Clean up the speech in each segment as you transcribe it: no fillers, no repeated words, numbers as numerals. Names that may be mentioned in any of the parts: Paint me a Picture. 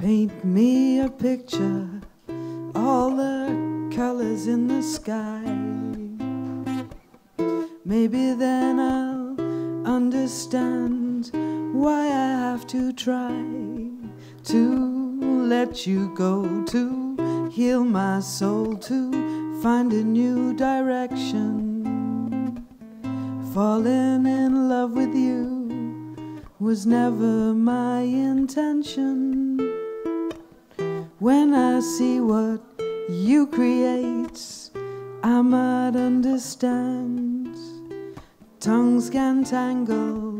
Paint me a picture, all the colors in the sky. Maybe then I'll understand why I have to try to let you go, to heal my soul, to find a new direction. Falling in love with you was never my intention. When I see what you create, I might understand. Tongues can tangle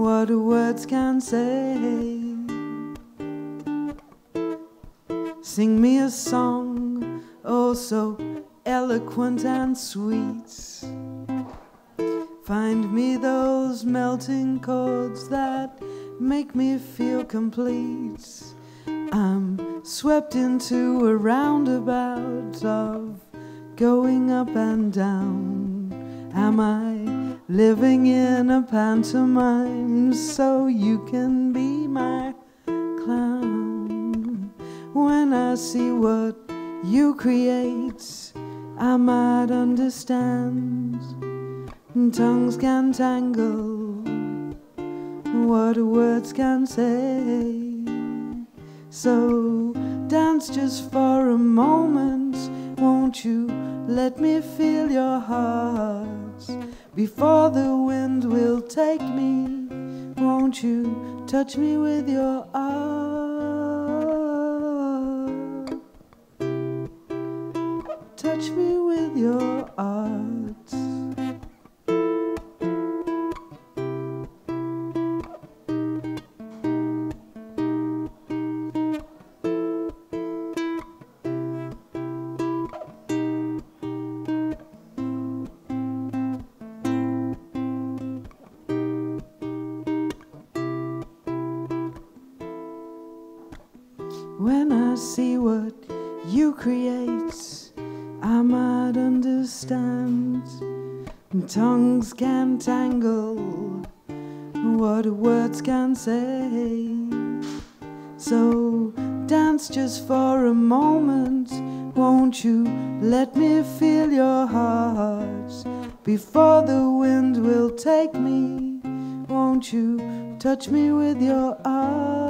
what words can say. Sing me a song, oh so eloquent and sweet. Find me those melting chords that make me feel complete. I'm swept into a roundabout of going up and down. Am I living in a pantomime so you can be my clown? When I see what you create, I might understand. Tongues can tangle what words can say. So dance just for a moment, won't you let me feel your heart? Before the wind will take me, won't you touch me with your art? Touch me with your art. When I see what you create, I might understand. Tongues can tangle what words can say. So dance just for a moment, won't you let me feel your heart? Before the wind will take me, won't you touch me with your arms?